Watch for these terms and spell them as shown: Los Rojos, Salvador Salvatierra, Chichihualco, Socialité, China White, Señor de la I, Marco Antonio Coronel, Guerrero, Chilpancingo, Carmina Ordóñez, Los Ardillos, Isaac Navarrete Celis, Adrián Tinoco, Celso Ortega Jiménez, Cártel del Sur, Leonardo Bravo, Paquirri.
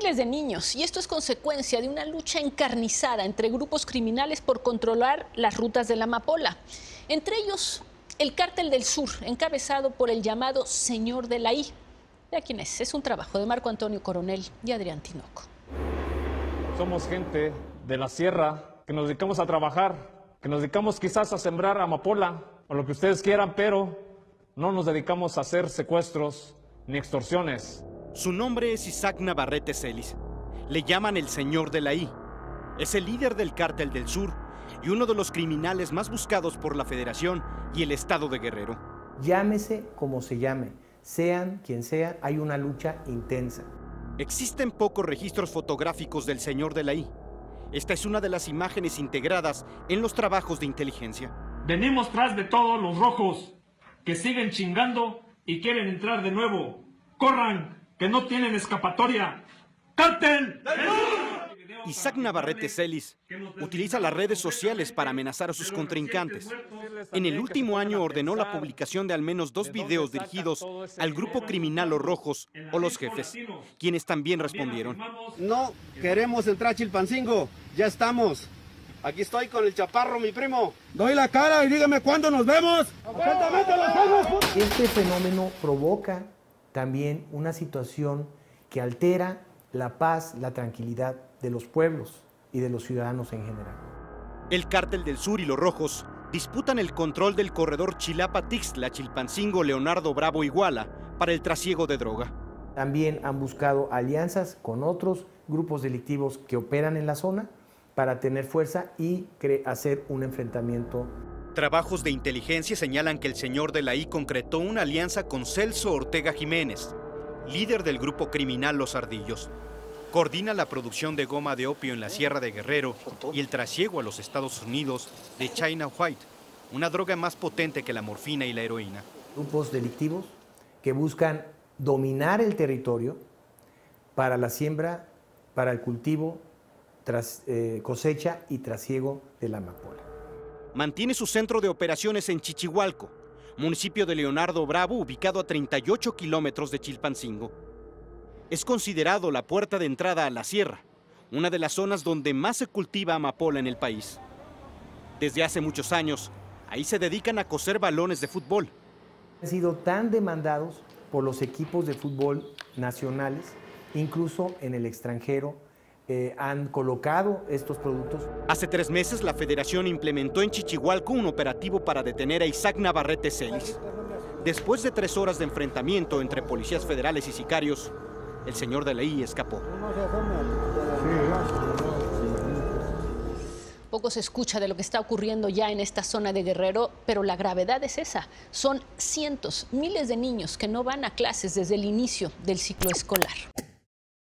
miles de niños, y esto es consecuencia de una lucha encarnizada entre grupos criminales por controlar las rutas de la amapola. Entre ellos, el Cártel del Sur, encabezado por el llamado Señor de la I. Vea quién es. Es un trabajo de Marco Antonio Coronel y Adrián Tinoco. Somos gente de la sierra que nos dedicamos a trabajar, que nos dedicamos quizás a sembrar amapola o lo que ustedes quieran, pero no nos dedicamos a hacer secuestros ni extorsiones. Su nombre es Isaac Navarrete Celis. Le llaman el Señor de la I. Es el líder del Cártel del Sur y uno de los criminales más buscados por la Federación y el Estado de Guerrero. Llámese como se llame, sean quien sea, hay una lucha intensa. Existen pocos registros fotográficos del Señor de la I. Esta es una de las imágenes integradas en los trabajos de inteligencia. Venimos tras de todos los rojos que siguen chingando y quieren entrar de nuevo. ¡Corran! ¡Que no tienen escapatoria! ¡Cártel del Sur! Isaac Navarrete Celis utiliza las redes sociales para amenazar a sus contrincantes. En el último año ordenó la publicación de al menos 2 videos dirigidos al grupo criminal Los Rojos o Los Jefes, quienes también respondieron. No queremos entrar a Chilpancingo, ya estamos. Aquí estoy con el chaparro, mi primo. Doy la cara y dígame cuándo nos vemos. Este fenómeno provoca también una situación que altera la paz, la tranquilidad de los pueblos y de los ciudadanos en general. El Cártel del Sur y Los Rojos disputan el control del corredor Chilapa-Tixla, Chilpancingo-Leonardo Bravo-Iguala para el trasiego de droga. También han buscado alianzas con otros grupos delictivos que operan en la zona para tener fuerza y hacer un enfrentamiento. Trabajos de inteligencia señalan que el Señor de la I concretó una alianza con Celso Ortega Jiménez, líder del grupo criminal Los Ardillos. Coordina la producción de goma de opio en la Sierra de Guerrero y el trasiego a los Estados Unidos de China White, una droga más potente que la morfina y la heroína. Grupos delictivos que buscan dominar el territorio para la siembra, para el cultivo, cosecha y trasiego de la amapola. Mantiene su centro de operaciones en Chichihualco, municipio de Leonardo Bravo, ubicado a 38 kilómetros de Chilpancingo. Es considerado la puerta de entrada a la sierra, una de las zonas donde más se cultiva amapola en el país. Desde hace muchos años, ahí se dedican a coser balones de fútbol. Han sido tan demandados por los equipos de fútbol nacionales, incluso en el extranjero, han colocado estos productos. Hace 3 meses la Federación implementó en Chichihualco un operativo para detener a Isaac Navarrete Celis. Después de 3 horas de enfrentamiento entre policías federales y sicarios, el Señor de la I escapó. Poco se escucha de lo que está ocurriendo ya en esta zona de Guerrero, pero la gravedad es esa. Son cientos, miles de niños que no van a clases desde el inicio del ciclo escolar.